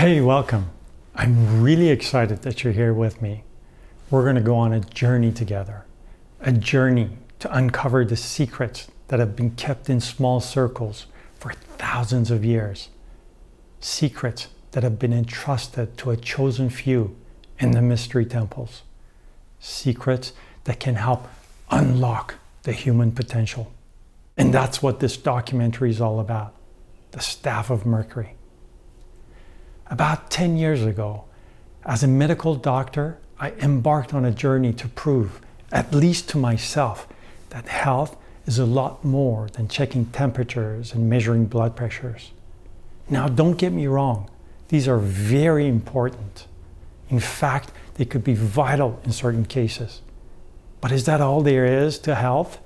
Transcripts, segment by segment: Hey, welcome. I'm really excited that you're here with me. We're going to go on a journey together, a journey to uncover the secrets that have been kept in small circles for thousands of years, secrets that have been entrusted to a chosen few in the mystery temples, secrets that can help unlock the human potential. And that's what this documentary is all about, The Staff of Mercury. About 10 years ago, as a medical doctor, I embarked on a journey to prove, at least to myself, that health is a lot more than checking temperatures and measuring blood pressures. Now, don't get me wrong, these are very important. In fact, they could be vital in certain cases. But is that all there is to health?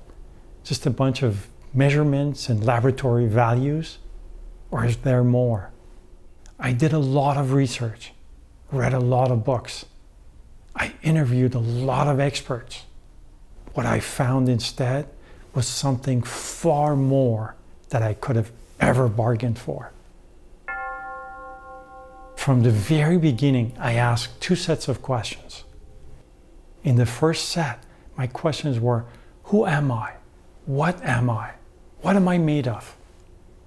Just a bunch of measurements and laboratory values? Or is there more? I did a lot of research, read a lot of books. I interviewed a lot of experts. What I found instead was something far more than I could have ever bargained for. From the very beginning, I asked two sets of questions. In the first set, my questions were, who am I? What am I? What am I made of?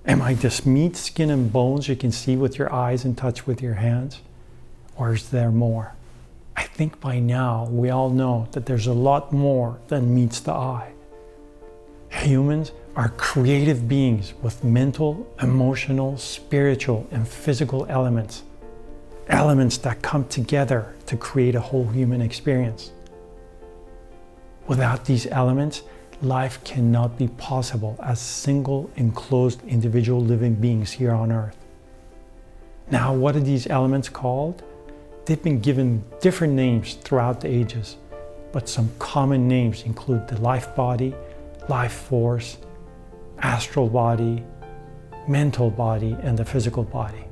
Am I just meat, skin, and bones you can see with your eyes and touch with your hands? Or is there more? I think by now we all know that there's a lot more than meets the eye. Humans are creative beings with mental, emotional, spiritual, and physical elements. Elements that come together to create a whole human experience. Without these elements, life cannot be possible as single, enclosed, individual living beings here on Earth. Now, what are these elements called? They've been given different names throughout the ages, but some common names include the life body, life force, astral body, mental body, and the physical body.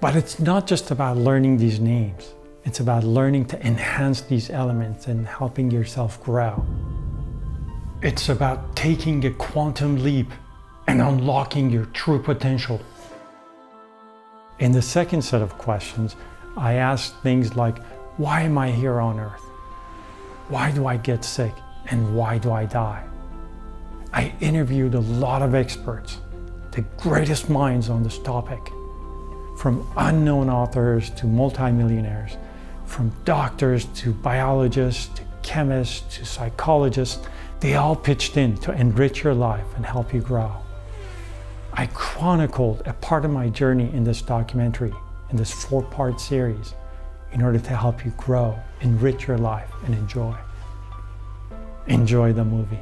But it's not just about learning these names. It's about learning to enhance these elements and helping yourself grow. It's about taking a quantum leap and unlocking your true potential. In the second set of questions, I asked things like, why am I here on Earth? Why do I get sick? And why do I die? I interviewed a lot of experts, the greatest minds on this topic, from unknown authors to multimillionaires, from doctors to biologists to chemists to psychologists. They all pitched in to enrich your life and help you grow. I chronicled a part of my journey in this documentary, in this 4-part series, in order to help you grow, enrich your life, and enjoy the movie.